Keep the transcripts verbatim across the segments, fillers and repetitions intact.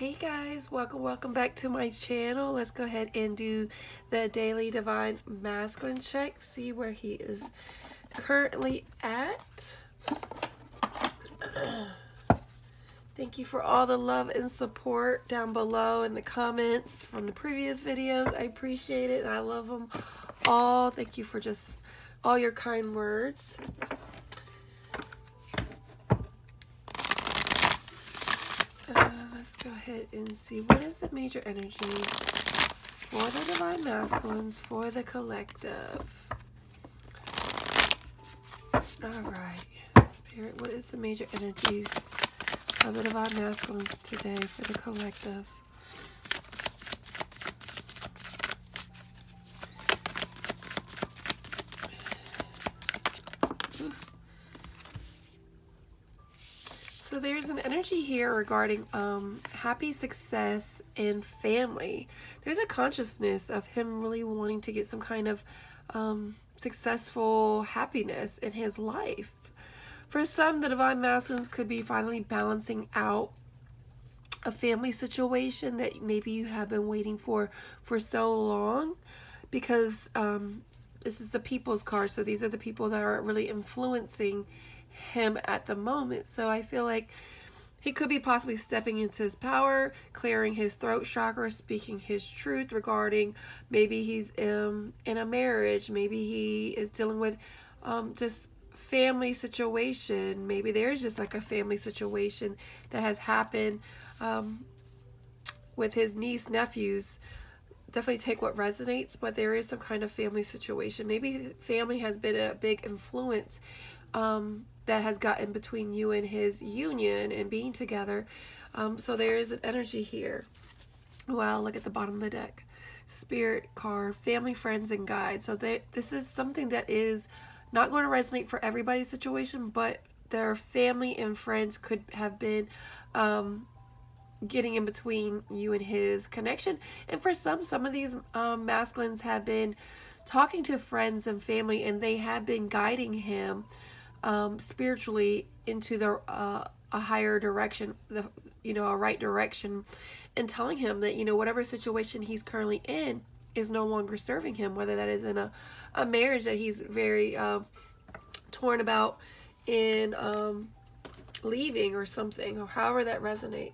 Hey guys, welcome welcome back to my channel. Let's go ahead and do the daily divine masculine check, see where he is currently at. Thank you for all the love and support down below in the comments from the previous videos. I appreciate it and I love them all. Thank you for just all your kind words. Go ahead and see what is the major energy for the divine masculines, for the collective. All right, Spirit, what is the major energies of the divine masculines today for the collective? So there's an energy here regarding um, happy, success, and family. There's a consciousness of him really wanting to get some kind of um, successful happiness in his life. For some, the divine masculines could be finally balancing out a family situation that maybe you have been waiting for for so long, because um, this is the people's card. So these are the people that are really influencing him at the moment. So I feel like he could be possibly stepping into his power, clearing his throat chakra, speaking his truth regarding maybe he's um, in a marriage, maybe he is dealing with um, just family situation, maybe there's just like a family situation that has happened um, with his niece, nephews. Definitely take what resonates, but there is some kind of family situation. Maybe family has been a big influence um that has gotten between you and his union and being together. Um so there is an energy here. Wow, look at the bottom of the deck. Spirit card, family, friends, and guides. So they, this is something that is not going to resonate for everybody's situation, but their family and friends could have been um getting in between you and his connection. And for some some of these um masculines have been talking to friends and family, and they have been guiding him um spiritually into the uh, a higher direction, the you know a right direction, and telling him that you know whatever situation he's currently in is no longer serving him, whether that is in a, a marriage that he's very um torn about in um leaving or something, or however that resonates.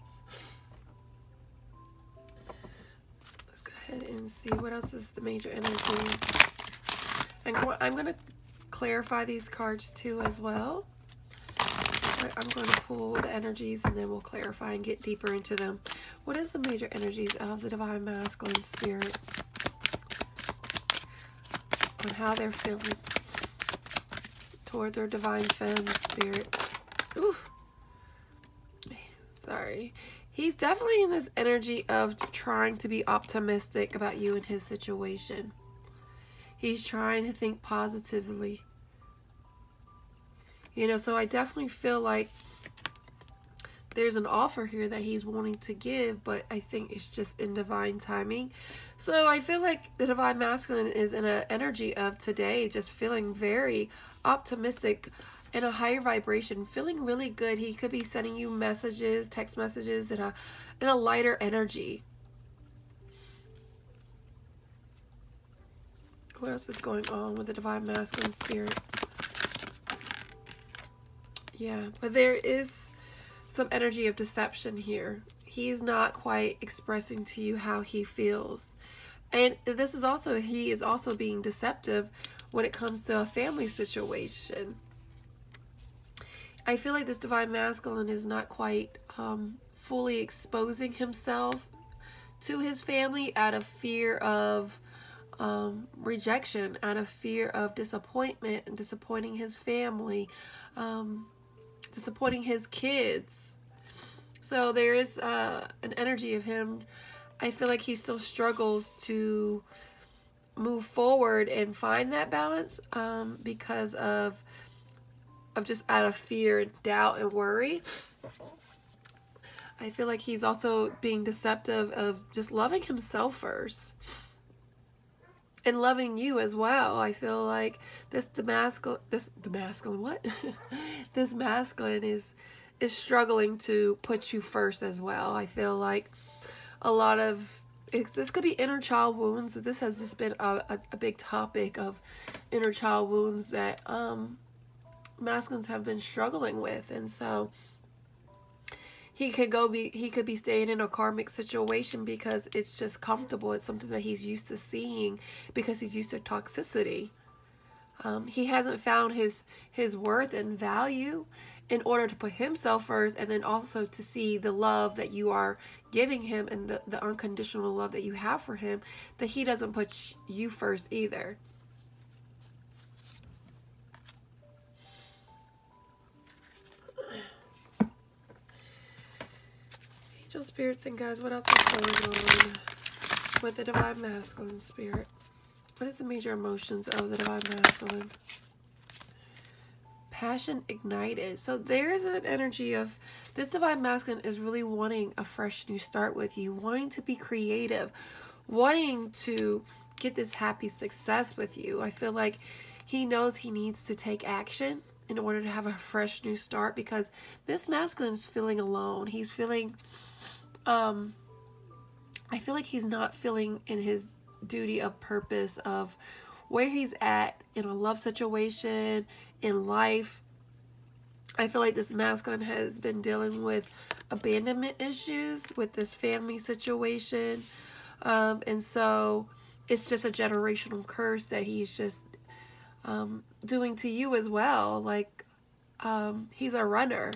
Let's go ahead and see what else is the major energies, and I'm going to clarify these cards too as well. But I'm going to pull the energies and then we'll clarify and get deeper into them. What is the major energies of the divine masculine, Spirit, on how they're feeling towards our divine feminine, Spirit? Ooh. Sorry. He's definitely in this energy of trying to be optimistic about you and his situation. He's trying to think positively. You know, so I definitely feel like there's an offer here that he's wanting to give, but I think it's just in divine timing. So I feel like the divine masculine is in an energy of today, just feeling very optimistic and a higher vibration, feeling really good. He could be sending you messages, text messages, in a, in a lighter energy. What else is going on with the divine masculine, Spirit? Yeah, but there is some energy of deception here. He's not quite expressing to you how he feels. And this is also, he is also being deceptive when it comes to a family situation. I feel like this divine masculine is not quite um, fully exposing himself to his family out of fear of Um, rejection, out of fear of disappointment and disappointing his family, um, disappointing his kids. So there is uh, an energy of him. I feel like he still struggles to move forward and find that balance um, because of of just out of fear and doubt and worry. I feel like he's also being deceptive of just loving himself first. And loving you as well. I feel like this masculine, this masculine, what? this masculine is is struggling to put you first as well. I feel like a lot of, it's, this could be inner child wounds. This has just been a, a, a big topic of inner child wounds that um, masculines have been struggling with. And so he could go be, he could be staying in a karmic situation because it's just comfortable. It's something that he's used to seeing because he's used to toxicity. Um, he hasn't found his, his worth and value in order to put himself first, and then also to see the love that you are giving him and the, the unconditional love that you have for him, that he doesn't put you first either. Angel spirits and guys, what else is going on with the Divine Masculine Spirit? What is the major emotions of the Divine Masculine? Passion ignited. So there's an energy of this Divine Masculine is really wanting a fresh new start with you, wanting to be creative, wanting to get this happy success with you. I feel like he knows he needs to take action in order to have a fresh new start, because this Masculine is feeling alone. He's feeling, um, I feel like he's not feeling in his duty of purpose of where he's at in a love situation, in life. I feel like this masculine has been dealing with abandonment issues with this family situation, um, and so it's just a generational curse that he's just um, doing to you as well. Like um, he's a runner,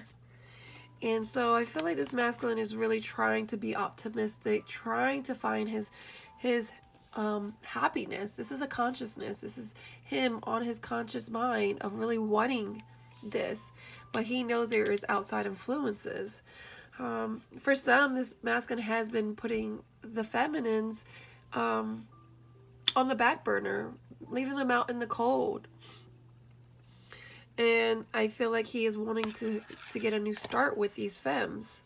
and so I feel like this masculine is really trying to be optimistic, trying to find his his um happiness. This is a consciousness. This is him on his conscious mind of really wanting this, but he knows there is outside influences. Um for some, this masculine has been putting the feminines um on the back burner, leaving them out in the cold, and I feel like he is wanting to to get a new start with these femmes.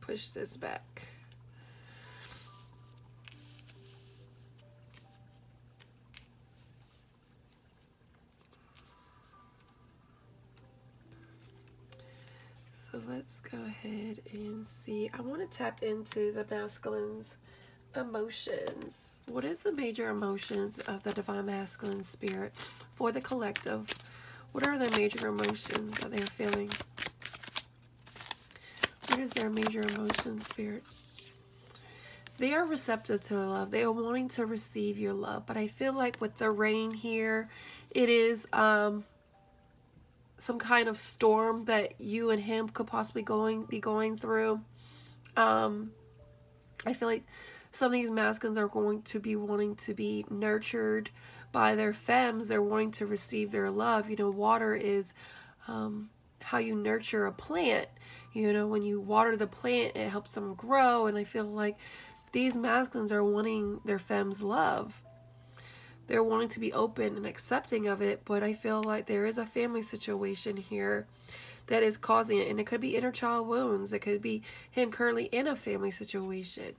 Push this back. So let's go ahead and see. I want to tap into the masculine's emotions. What is the major emotions of the Divine Masculine Spirit for the collective? What are the major emotions that they're feeling? What is their major emotion, Spirit? They are receptive to the love. They are wanting to receive your love. But I feel like with the rain here, it is um, some kind of storm that you and him could possibly going be going through. Um, I feel like some of these masculines are going to be wanting to be nurtured by their femmes. They're wanting to receive their love. You know, water is um, how you nurture a plant. You know, when you water the plant, it helps them grow. And I feel like these masculines are wanting their femmes' love. They're wanting to be open and accepting of it. But I feel like there is a family situation here that is causing it. And it could be inner child wounds. It could be him currently in a family situation.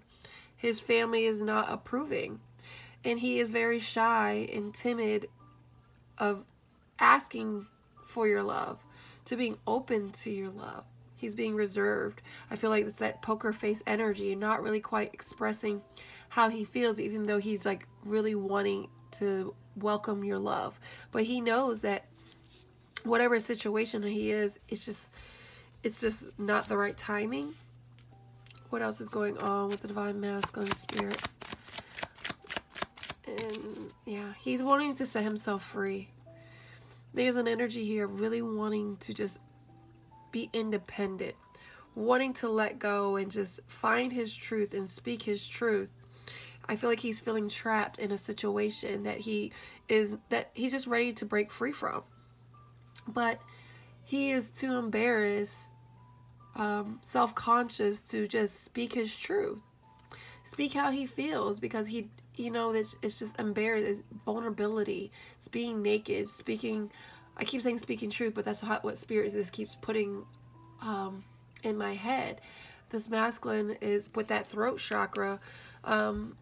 His family is not approving. And he is very shy and timid of asking for your love, to being open to your love. He's being reserved. I feel like it's that poker face energy and not really quite expressing how he feels, even though he's like really wanting to welcome your love. But he knows that whatever situation he is, it's just, it's just not the right timing. What else is going on with the Divine Masculine Spirit? And yeah, he's wanting to set himself free. There's an energy here really wanting to just be independent, wanting to let go and just find his truth and speak his truth. I feel like he's feeling trapped in a situation that he is that he's just ready to break free from, but he is too embarrassed, um, self-conscious to just speak his truth, speak how he feels, because he, you know, it's, it's just embarrassed. It's vulnerability. It's being naked. Speaking. I keep saying speaking truth, but that's what Spirit just keeps putting um, in my head. This masculine is with that throat chakra. Um,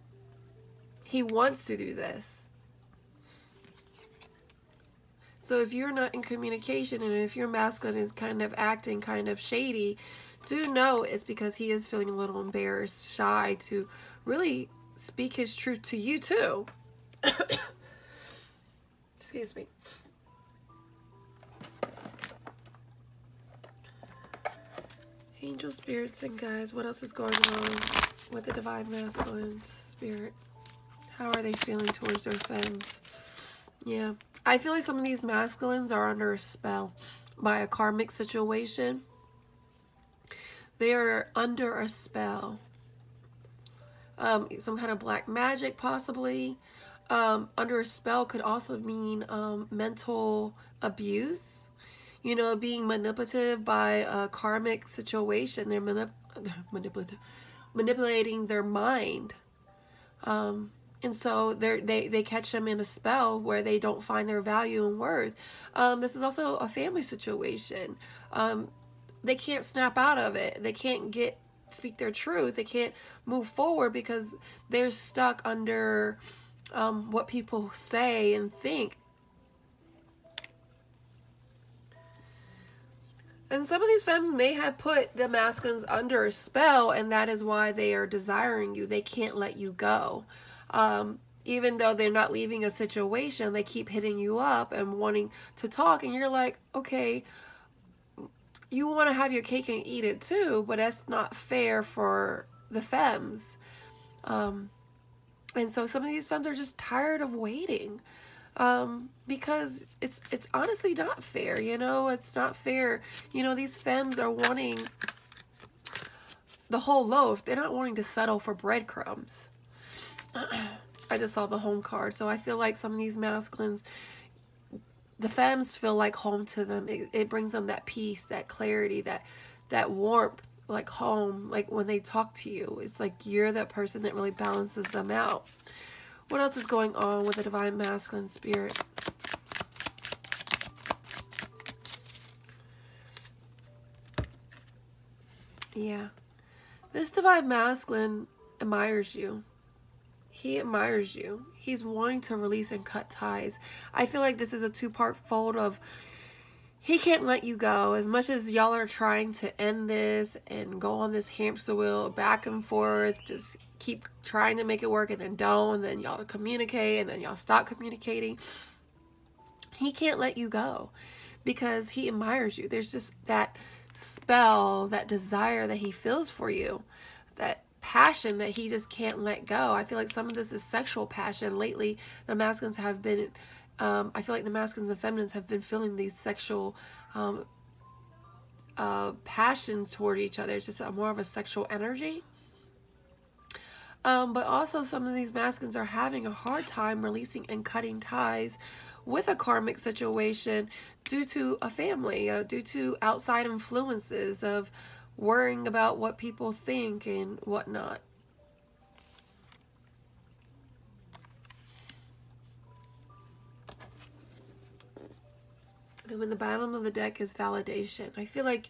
he wants to do this. So if you're not in communication and if your masculine is kind of acting kind of shady, do know it's because he is feeling a little embarrassed, shy to really speak his truth to you too. Excuse me. Angel spirits and guys, what else is going on with the divine masculine spirit? How are they feeling towards their friends? Yeah, I feel like some of these masculines are under a spell by a karmic situation. They are under a spell. Um, some kind of black magic possibly. Um, under a spell could also mean um, mental abuse. You know, being manipulative by a karmic situation. They're manip manipulative, manipulating their mind. Um, and so they they they catch them in a spell where they don't find their value and worth. Um, this is also a family situation. Um, they can't snap out of it. They can't get speak their truth. They can't move forward because they're stuck under um, what people say and think. And some of these femmes may have put the masculines under a spell, and that is why they are desiring you. They can't let you go. Um, even though they're not leaving a situation, they keep hitting you up and wanting to talk. And you're like, okay, you want to have your cake and eat it too, but that's not fair for the femmes. Um, and so some of these femmes are just tired of waiting. Um, because it's, it's honestly not fair, you know, it's not fair. You know, these femmes are wanting the whole loaf. They're not wanting to settle for breadcrumbs. I just saw the home card. So I feel like some of these masculines, the femmes feel like home to them. It, it brings them that peace, that clarity, that, that warmth, like home, like when they talk to you, it's like you're that person that really balances them out. What else is going on with the divine masculine spirit? Yeah. This divine masculine admires you. He admires you. He's wanting to release and cut ties. I feel like this is a two-part fold of he can't let you go. As much as y'all are trying to end this and go on this hamster wheel back and forth, just keep trying to make it work and then don't, and then y'all communicate and then y'all stop communicating. He can't let you go because he admires you. There's just that spell, that desire that he feels for you, that passion that he just can't let go. I feel like some of this is sexual passion. Lately, the masculines have been, um, I feel like the masculines and feminines have been feeling these sexual um, uh, passions toward each other. It's just a, more of a sexual energy. Um, but also some of these masculines are having a hard time releasing and cutting ties with a karmic situation due to a family, uh, due to outside influences of worrying about what people think and whatnot. And when the bottom of the deck is validation, I feel like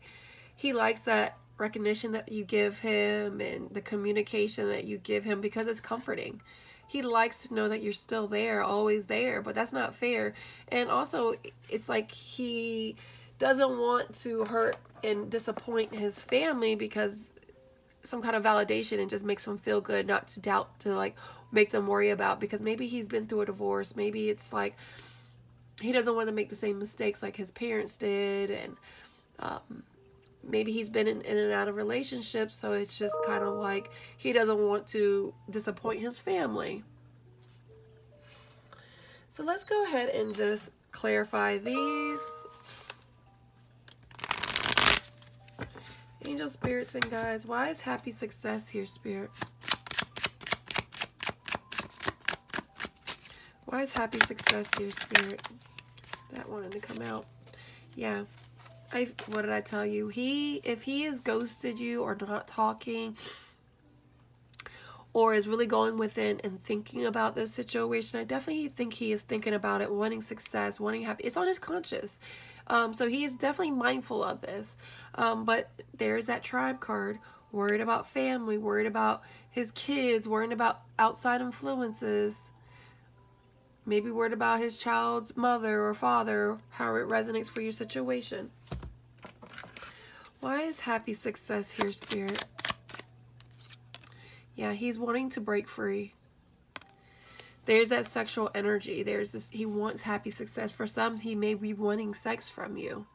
he likes that recognition that you give him and the communication that you give him because it's comforting. He likes to know that you're still there, always there, but that's not fair. And also it's like he doesn't want to hurt and disappoint his family because some kind of validation and just makes him feel good, not to doubt, to like make them worry about, because maybe he's been through a divorce. Maybe it's like he doesn't want to make the same mistakes like his parents did, and um maybe he's been in, in and out of relationships, so it's just kind of like he doesn't want to disappoint his family. So let's go ahead and just clarify these. Angel spirits and guys, why is happy success here, spirit? Why is happy success here, spirit? That wanted to come out. Yeah. I, what did I tell you? He, if he has ghosted you or not talking or is really going within and thinking about this situation, I definitely think he is thinking about it, wanting success, wanting happy. It's on his conscious. Um, so he is definitely mindful of this. Um, but there's that tribe card, worried about family, worried about his kids, worrying about outside influences. Maybe word about his child's mother or father, how it resonates for your situation. Why is happy success here, Spirit? Yeah, he's wanting to break free. There's that sexual energy. There's this, he wants happy success. For some, he may be wanting sex from you.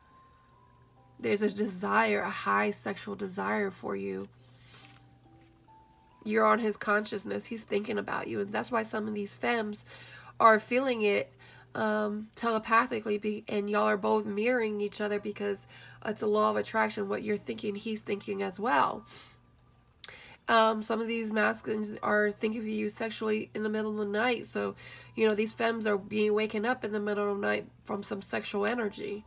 There's a desire, a high sexual desire for you. You're on his consciousness. He's thinking about you. And that's why some of these femmes are feeling it um, telepathically. Be, and y'all are both mirroring each other because it's a law of attraction. What you're thinking, he's thinking as well. Um, some of these masculines are thinking of you sexually in the middle of the night. So, you know, these femmes are being waken up in the middle of the night from some sexual energy.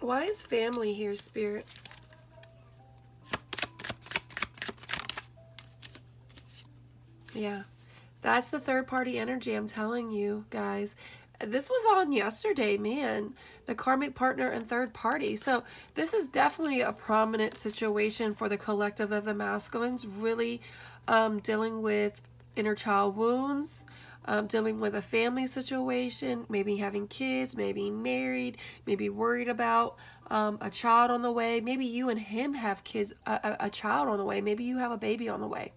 Why is family here, Spirit? Yeah, that's the third party energy, I'm telling you guys. This was on yesterday, man. The karmic partner and third party. So this is definitely a prominent situation for the collective of the masculines, really um, dealing with inner child wounds. Um, dealing with a family situation, maybe having kids, maybe married, maybe worried about um, a child on the way. Maybe you and him have kids, a, a, a child on the way. Maybe you have a baby on the way,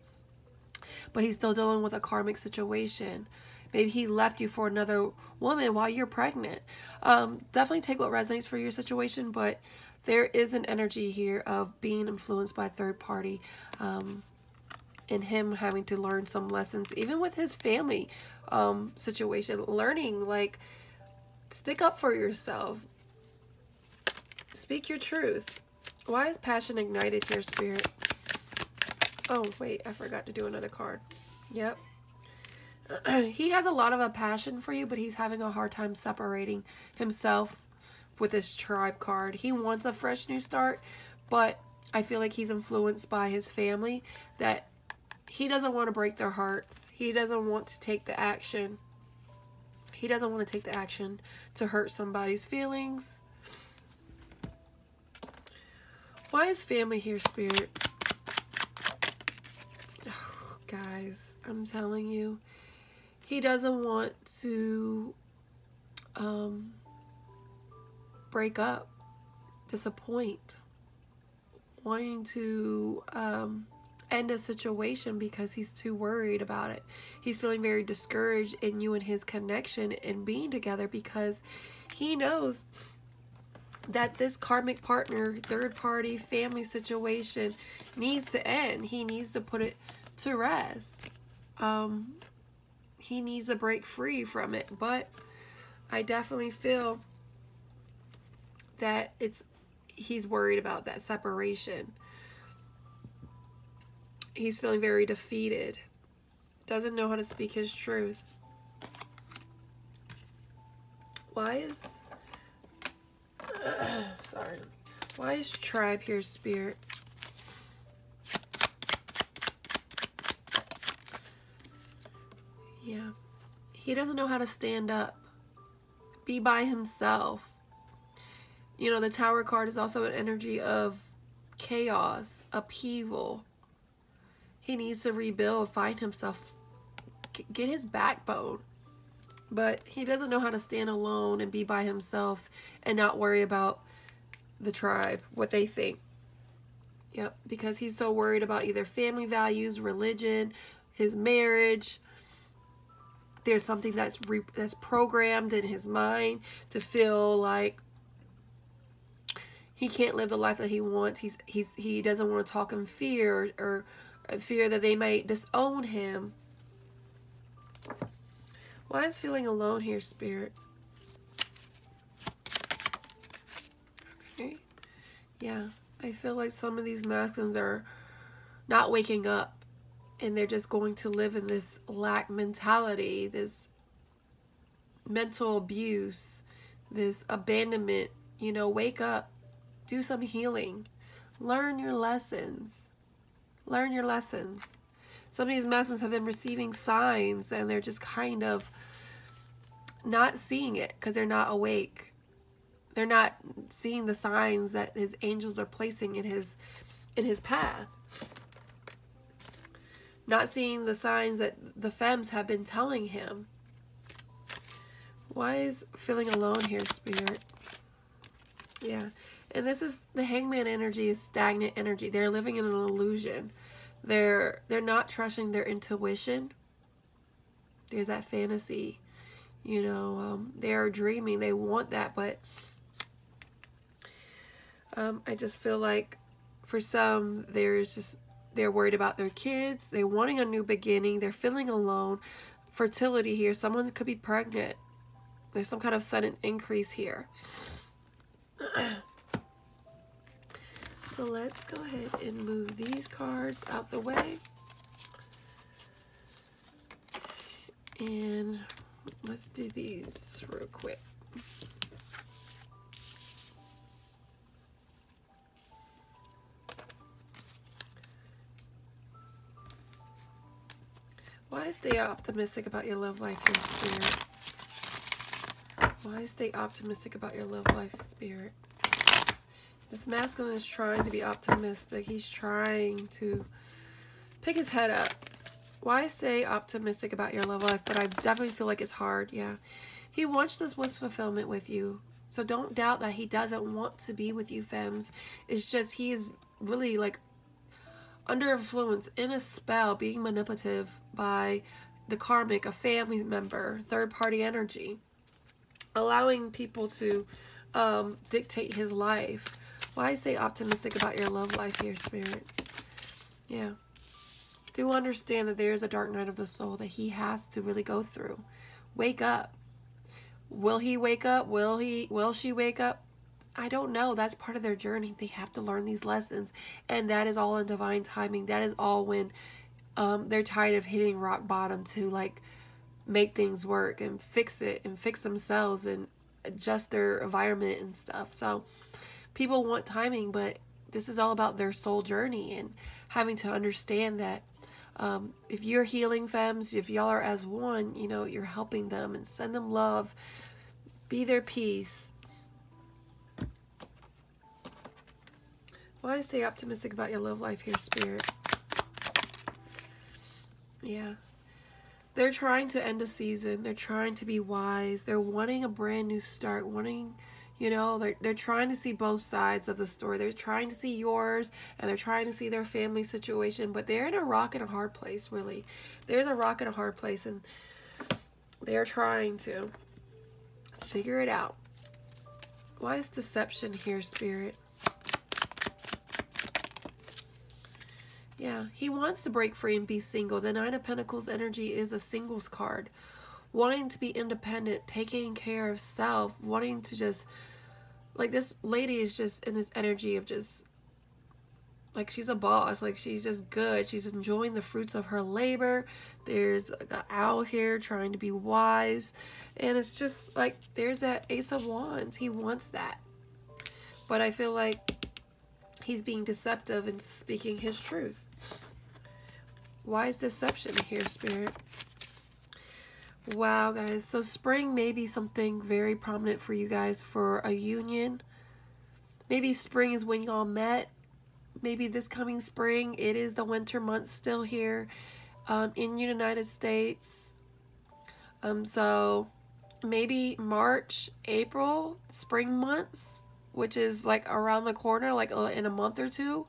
but he's still dealing with a karmic situation. Maybe he left you for another woman while you're pregnant. Um, definitely take what resonates for your situation, but there is an energy here of being influenced by a third party um, and him having to learn some lessons, even with his family. Um, situation, learning, like, stick up for yourself, speak your truth. Why is passion ignited here, Spirit? Oh wait, I forgot to do another card. Yep. He has a lot of a passion for you, but he's having a hard time separating himself with his tribe card. He wants a fresh new start, but I feel like he's influenced by his family, that he doesn't want to break their hearts. He doesn't want to take the action. He doesn't want to take the action to hurt somebody's feelings. Why is family here, Spirit? Oh, guys, I'm telling you. He doesn't want to um, break up, disappoint, wanting to... Um, end a situation because he's too worried about it. He's feeling very discouraged in you and his connection and being together, because he knows that this karmic partner, third party, family situation needs to end. He needs to put it to rest. Um, he needs to break free from it, but I definitely feel that it's he's worried about that separation. He's feeling very defeated. Doesn't know how to speak his truth. Why is... Uh, sorry. Why is tribe here, Spirit? Yeah. He doesn't know how to stand up. Be by himself. You know, the Tower card is also an energy of chaos, upheaval. He needs to rebuild, find himself, get his backbone. But he doesn't know how to stand alone and be by himself and not worry about the tribe, what they think. Yep, because he's so worried about either family values, religion, his marriage. There's something that's re that's programmed in his mind to feel like he can't live the life that he wants. He's he's he doesn't want to talk in fear or. or fear that they might disown him. Why is feeling alone here, Spirit? Okay. Yeah, I feel like some of these masculines are not waking up, and they're just going to live in this lack mentality, this mental abuse, this abandonment. You know, wake up, do some healing, learn your lessons. Learn your lessons. Some of these masculines have been receiving signs and they're just kind of not seeing it because they're not awake. They're not seeing the signs that his angels are placing in his in his path. not seeing the signs that the Femmes have been telling him. Why is feeling alone here, Spirit? Yeah. And this is, the Hangman energy is stagnant energy. They're living in an illusion. They're, they're not trusting their intuition. There's that fantasy, you know, um, they are dreaming. They want that, but um, I just feel like for some, there's just, they're worried about their kids. They're wanting a new beginning. They're feeling alone. Fertility here. Someone could be pregnant. There's some kind of sudden increase here. So let's go ahead and move these cards out the way. And let's do these real quick. Why stay optimistic about your love life here, Spirit? Why stay optimistic about your love life, Spirit? This masculine is trying to be optimistic. He's trying to pick his head up. Why stay optimistic about your love life? But I definitely feel like it's hard, yeah. He wants this wish fulfillment with you. So don't doubt that he doesn't want to be with you, Femmes. It's just he is really like under influence, in a spell, being manipulative by the karmic, a family member, third-party energy. Allowing people to um, dictate his life. Why stay optimistic about your love life here, Spirit? Yeah. Do understand that there is a dark night of the soul that he has to really go through. Wake up. Will he wake up? Will he? Will she wake up? I don't know. That's part of their journey. They have to learn these lessons. And that is all in divine timing. That is all when um, they're tired of hitting rock bottom to like make things work and fix it and fix themselves and adjust their environment and stuff. So people want timing, but this is all about their soul journey and having to understand that um, if you're healing, Femmes, if y'all are as one, you know, you're helping them and send them love, be their peace. Why stay optimistic about your love life here, Spirit? Yeah. They're trying to end a season. They're trying to be wise. They're wanting a brand new start. Wanting, you know, they're, they're trying to see both sides of the story. They're trying to see yours, and they're trying to see their family situation. But they're in a rock and a hard place, really. There's a rock and a hard place, and they're trying to figure it out. Why is deception here, Spirit? Yeah, he wants to break free and be single. The Nine of Pentacles energy is a singles card. Wanting to be independent, taking care of self, wanting to just, like this lady is just in this energy of just, like she's a boss, like she's just good. She's enjoying the fruits of her labor. There's an owl here trying to be wise. And it's just like, there's that Ace of Wands. He wants that. But I feel like he's being deceptive and speaking his truth. Why is deception here, Spirit? Wow, guys. So spring may be something very prominent for you guys for a union. Maybe spring is when y'all met. Maybe this coming spring. It is the winter month still here um, in the United States. Um, so maybe March, April, spring months, which is like around the corner, like in a month or two.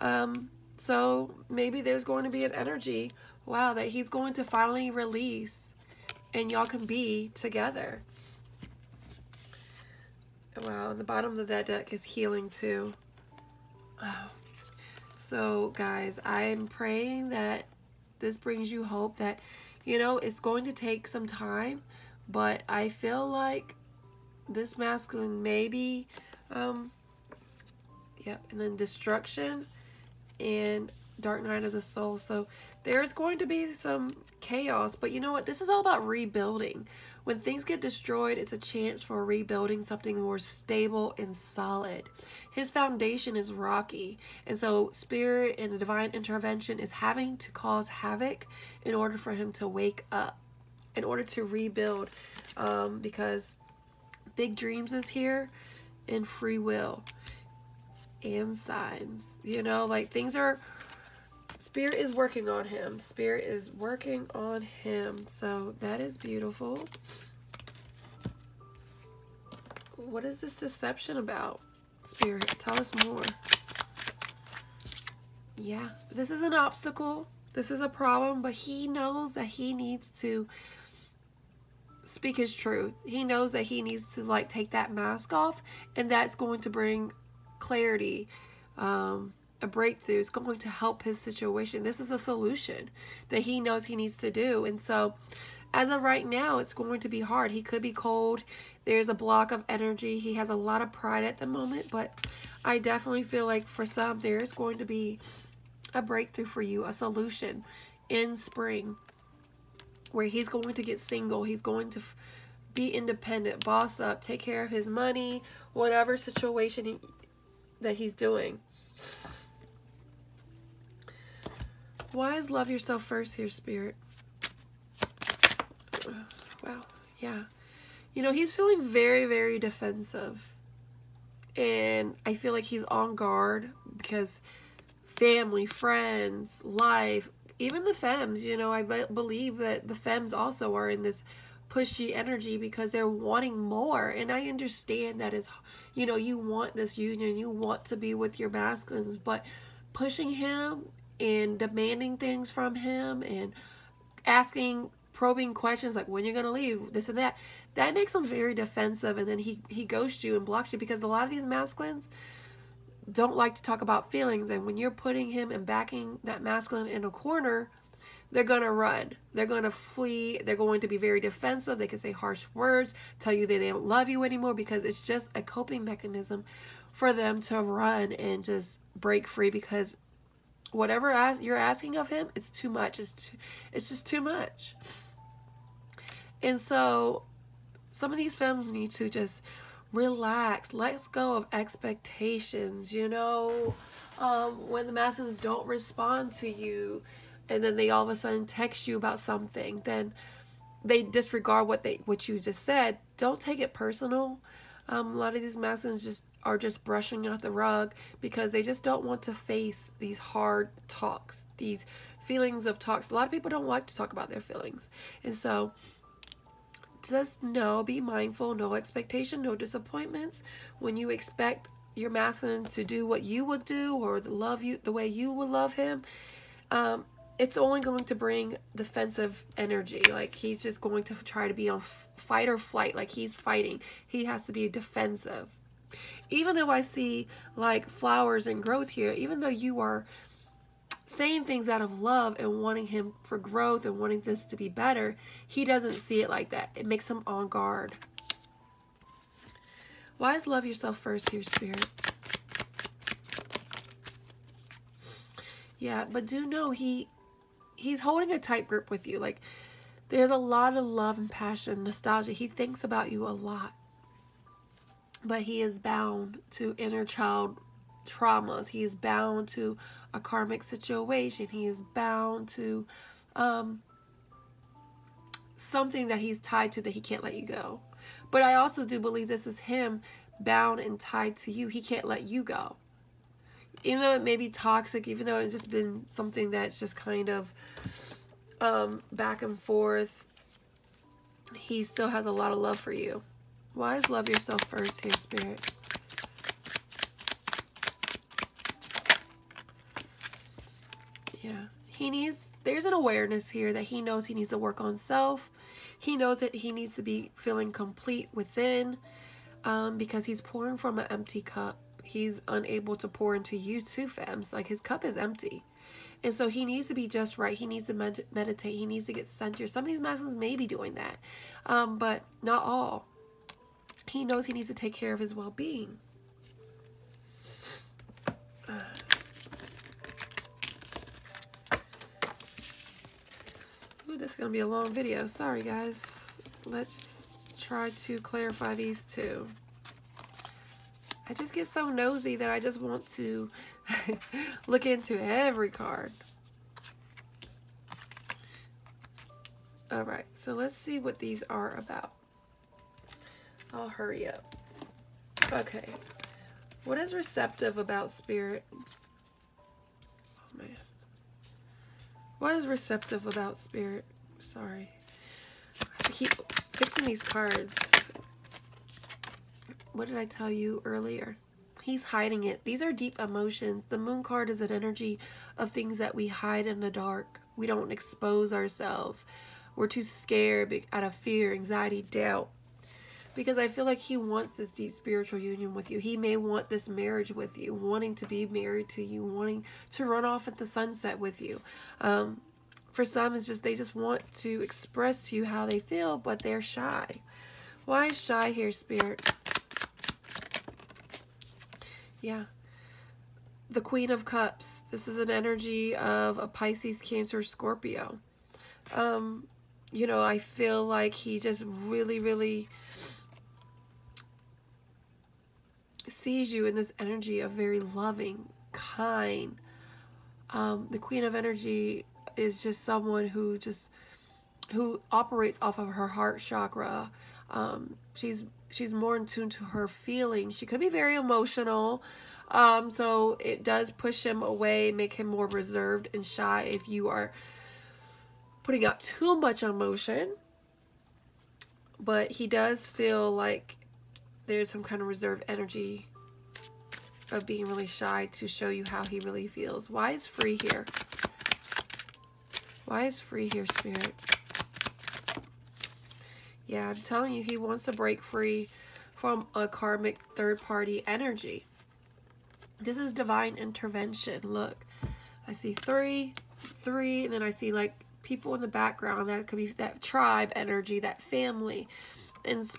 Um, so maybe there's going to be an energy, wow, that he's going to finally release and y'all can be together. Wow, and the bottom of that deck is healing too. Oh. So guys, I'm praying that this brings you hope that, you know, it's going to take some time, but I feel like this masculine maybe um yep, and then destruction and dark night of the soul. So there's going to be some chaos, but you know what, this is all about rebuilding. When things get destroyed, it's a chance for rebuilding something more stable and solid. His foundation is rocky, and so Spirit and the divine intervention is having to cause havoc in order for him to wake up, in order to rebuild, um because big dreams is here and free will and signs, you know, like things are Spirit is working on him. Spirit is working on him. So that is beautiful. What is this deception about? Spirit, tell us more. Yeah, this is an obstacle. This is a problem, but he knows that he needs to speak his truth. He knows that he needs to like take that mask off, and that's going to bring clarity, um, a breakthrough. It's going to help his situation. This is a solution that he knows he needs to do. And so as of right now, it's going to be hard. He could be cold. There's a block of energy. He has a lot of pride at the moment, but I definitely feel like for some, there's going to be a breakthrough for you, a solution in spring where he's going to get single. He's going to be independent, boss up, take care of his money, whatever situation he, that he's doing. Why is love yourself first here, Spirit? Wow, yeah. You know, he's feeling very, very defensive. And I feel like he's on guard because family, friends, life, even the femmes, you know, I be believe that the femmes also are in this pushy energy because they're wanting more. And I understand that it's, you know, you want this union, you want to be with your masculines, but pushing him and demanding things from him and asking probing questions like when you're going to leave, this and that, that makes him very defensive. And then he, he ghosts you and blocks you because a lot of these masculines don't like to talk about feelings. And when you're putting him and backing that masculine in a corner, they're going to run. They're going to flee. They're going to be very defensive. They can say harsh words, tell you that they don't love you anymore because it's just a coping mechanism for them to run and just break free because whatever as you're asking of him, it's too much. It's, too, it's just too much. And so some of these femmes need to just relax. Let go of expectations, you know. Um, when the masculines don't respond to you and then they all of a sudden text you about something, then they disregard what they what you just said. Don't take it personal. Um, a lot of these masculines just are just brushing off the rug because they just don't want to face these hard talks, these feelings of talks. A lot of people don't like to talk about their feelings. And so just know, be mindful, no expectation, no disappointments. When you expect your masculine to do what you would do or love you the way you would love him, um, it's only going to bring defensive energy. Like he's just going to try to be on fight or flight. Like he's fighting. He has to be defensive. Even though I see like flowers and growth here, even though you are saying things out of love and wanting him for growth and wanting this to be better, he doesn't see it like that. It makes him on guard. Why is love yourself first here, Spirit? Yeah, but do know he he's holding a tight grip with you. Like there's a lot of love and passion, nostalgia. He thinks about you a lot, but he is bound to inner child traumas. He is bound to a karmic situation. He is bound to um, something that he's tied to that he can't let you go. But I also do believe this is him bound and tied to you. He can't let you go. Even though it may be toxic, even though it's just been something that's just kind of um, back and forth, he still has a lot of love for you. Why is love yourself first here, Spirit? Yeah, he needs, there's an awareness here that he knows he needs to work on self. He knows that he needs to be feeling complete within um, because he's pouring from an empty cup. He's unable to pour into you too, femmes. Like his cup is empty. And so he needs to be just right. He needs to med meditate. He needs to get centered. Some of these masculines may be doing that, um, but not all. He knows he needs to take care of his well-being. Uh, Ooh, this is going to be a long video. Sorry, guys. Let's try to clarify these two. I just get so nosy that I just want to look into every card. All right, so let's see what these are about. I'll hurry up. Okay. What is receptive about Spirit? Oh, man. What is receptive without spirit? Sorry. I keep fixing these cards. What did I tell you earlier? He's hiding it. These are deep emotions. The moon card is an energy of things that we hide in the dark. We don't expose ourselves. We're too scared out of fear, anxiety, doubt. Because I feel like he wants this deep spiritual union with you. He may want this marriage with you, wanting to be married to you, wanting to run off at the sunset with you. Um, for some, it's just they just want to express to you how they feel, but they're shy. Why is shy here, Spirit? Yeah. The Queen of Cups. This is an energy of a Pisces, Cancer, Scorpio. Um, you know, I feel like he just really, really sees you in this energy of very loving, kind. Um, the Queen of Energy is just someone who just, who operates off of her heart chakra. Um, she's, she's more in tune to her feelings. She could be very emotional. Um, so it does push him away, make him more reserved and shy if you are putting out too much emotion. But he does feel like there's some kind of reserved energy of being really shy to show you how he really feels. Why is free here? Why is free here, Spirit? Yeah, I'm telling you, he wants to break free from a karmic third-party energy. This is divine intervention. Look, I see three, three, and then I see like people in the background. That could be that tribe energy, that family, and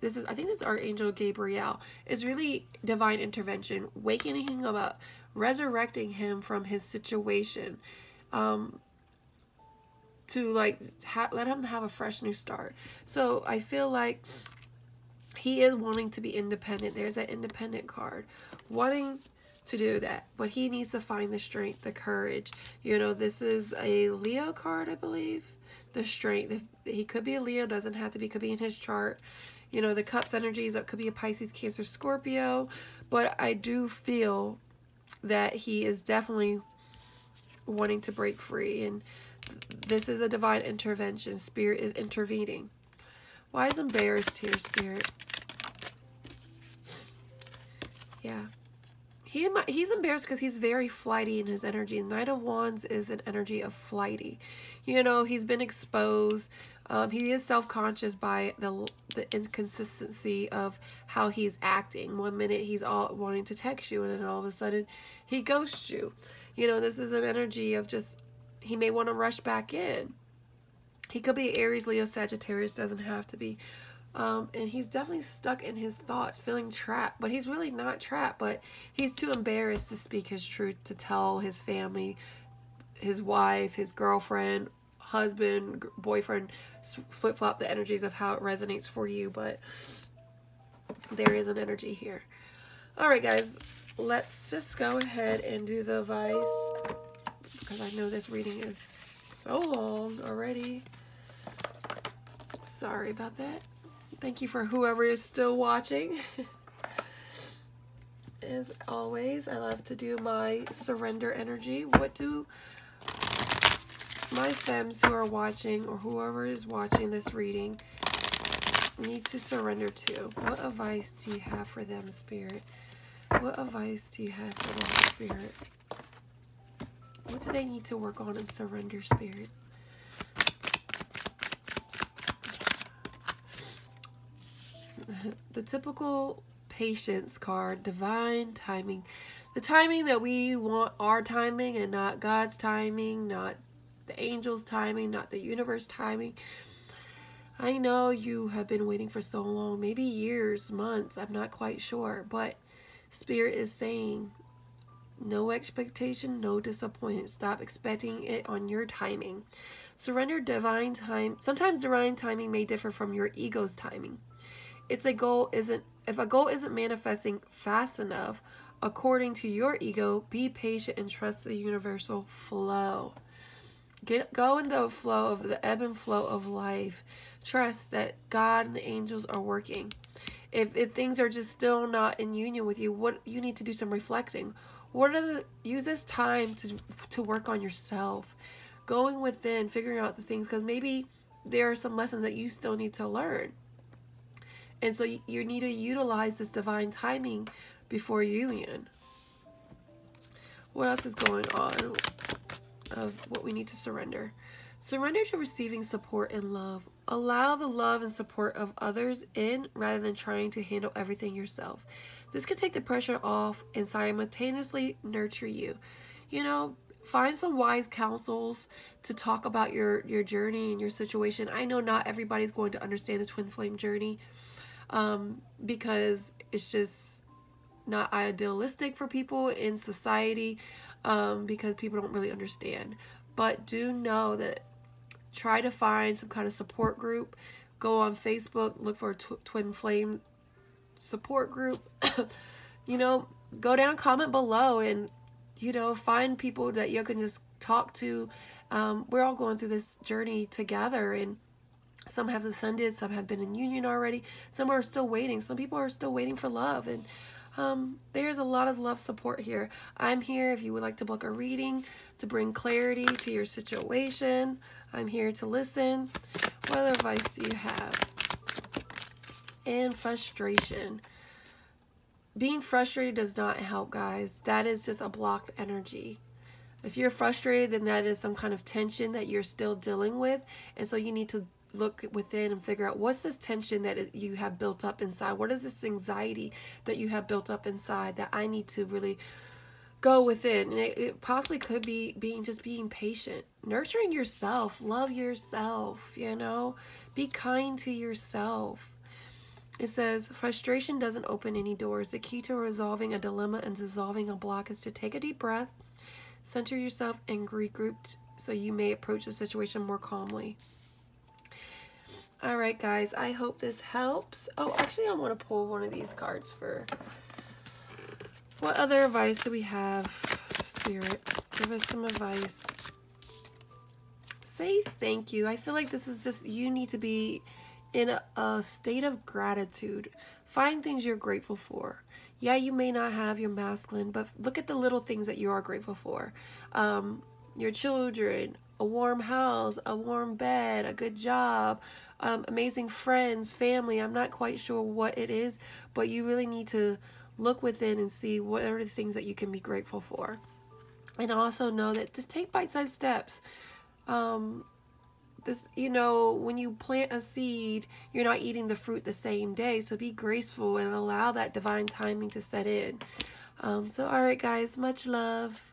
this is, I think this is Archangel Gabriel. It's really divine intervention, waking him up, resurrecting him from his situation, um, to like ha let him have a fresh new start. So I feel like he is wanting to be independent. There's that independent card, wanting to do that, but he needs to find the strength, the courage. You know, this is a Leo card, I believe. The strength. If he could be a Leo, doesn't have to be. Could be in his chart. You know, the Cups energies, that could be a Pisces, Cancer, Scorpio, but I do feel that he is definitely wanting to break free, and th this is a divine intervention. Spirit is intervening. Why is embarrassed here, Spirit? Yeah. He might, he's embarrassed because he's very flighty in his energy. Knight of Wands is an energy of flighty. You know, he's been exposed. Um, he is self-conscious by the, the inconsistency of how he's acting. One minute he's all wanting to text you, and then all of a sudden he ghosts you. You know, this is an energy of just, he may want to rush back in. He could be Aries, Leo, Sagittarius, doesn't have to be. Um, and he's definitely stuck in his thoughts, feeling trapped, but he's really not trapped, but he's too embarrassed to speak his truth, to tell his family, his wife, his girlfriend, husband, boyfriend, flip-flop the energies of how it resonates for you, but there is an energy here. All right, guys, let's just go ahead and do the advice, because I know this reading is so long already. Sorry about that. Thank you for whoever is still watching. As always, I love to do my surrender energy. What do my femmes who are watching, or whoever is watching this reading, need to surrender to? What advice do you have for them, Spirit? What advice do you have for them, Spirit? What do they need to work on and surrender, Spirit? The typical patience card, divine timing. The timing that we want, our timing, and not God's timing, not the angel's timing, not the universe timing. I know you have been waiting for so long, maybe years, months, I'm not quite sure, but Spirit is saying no expectation, no disappointment. Stop expecting it on your timing. Surrender divine time. Sometimes divine timing may differ from your ego's timing. It's a goal isn't, if a goal isn't manifesting fast enough, according to your ego, be patient and trust the universal flow. Get, go in the flow of the ebb and flow of life. Trust that God and the angels are working. If, if things are just still not in union with you, what you need to do some reflecting. What are the, use this time to, to work on yourself. going within, figuring out the things, because maybe there are some lessons that you still need to learn. And so you need to utilize this divine timing before union. What else is going on of what we need to surrender? Surrender to receiving support and love. Allow the love and support of others in rather than trying to handle everything yourself. This can take the pressure off and simultaneously nurture you. You know, find some wise counsels to talk about your, your journey and your situation. I know not everybody's going to understand the twin flame journey um, because it's just not idealistic for people in society um, because people don't really understand. But do know that try to find some kind of support group. Go on Facebook, look for a tw twin flame support group. You know, go down, comment below, and, you know, find people that you can just talk to. Um, we're all going through this journey together, and some have ascended, some have been in union already, some are still waiting, some people are still waiting for love, and Um, there's a lot of love support here. I'm here if you would like to book a reading to bring clarity to your situation. I'm here to listen. What other advice do you have? And frustration. Being frustrated does not help, guys. That is just a blocked energy. If you're frustrated, then that is some kind of tension that you're still dealing with. And so you need to look within and figure out, what's this tension that you have built up inside? What is this anxiety that you have built up inside that I need to really go within? And it, it possibly could be being just being patient, nurturing yourself, love yourself, you know, be kind to yourself. It says, frustration doesn't open any doors. The key to resolving a dilemma and dissolving a block is to take a deep breath, center yourself, and regroup so you may approach the situation more calmly. All right, guys, I hope this helps. Oh, actually, I want to pull one of these cards for... What other advice do we have, Spirit? Give us some advice. Say thank you. I feel like this is just... You need to be in a, a state of gratitude. Find things you're grateful for. Yeah, you may not have your masculine, but look at the little things that you are grateful for. Um, your children, a warm house, a warm bed, a good job, um, amazing friends, family. I'm not quite sure what it is, but you really need to look within and see what are the things that you can be grateful for. And also know that just take bite-sized steps. Um, this, you know, when you plant a seed, you're not eating the fruit the same day, so be graceful and allow that divine timing to set in. Um, so, all right, guys, much love.